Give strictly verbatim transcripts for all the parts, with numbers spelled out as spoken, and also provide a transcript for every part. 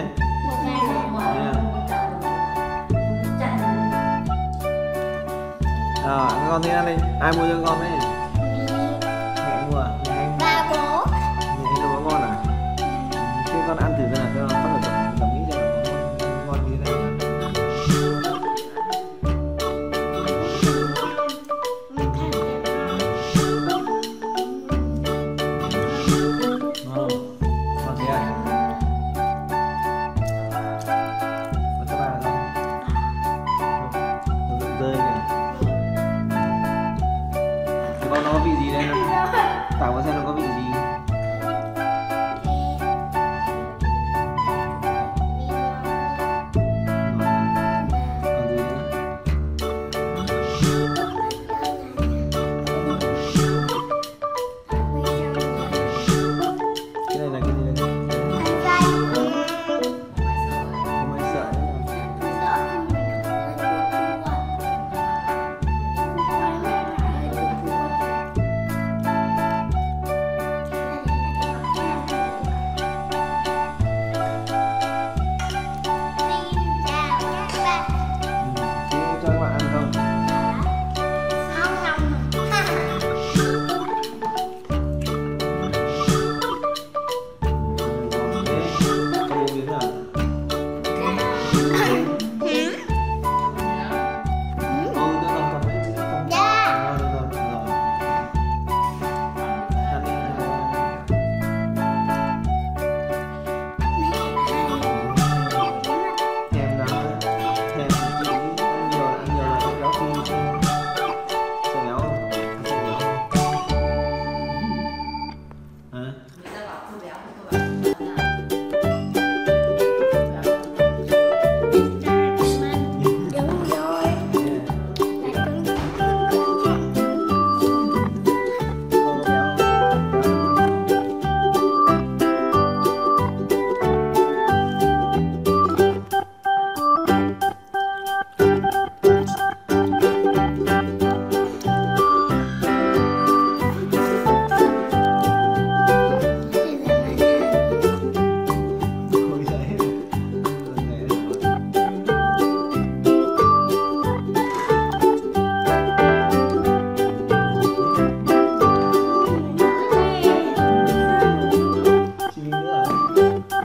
thế? Một ngày một à, con thế này, ai mua cho con đấy? Mẹ mua à? Ba bố. Mẹ thấy đồ ngon à? Thế con ăn thử xem nào, con bắt đầu cảm nghĩ ra ngon như thế này. Nó có vị gì đây? Tảo vào xem nó có vị gì.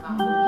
Thank you.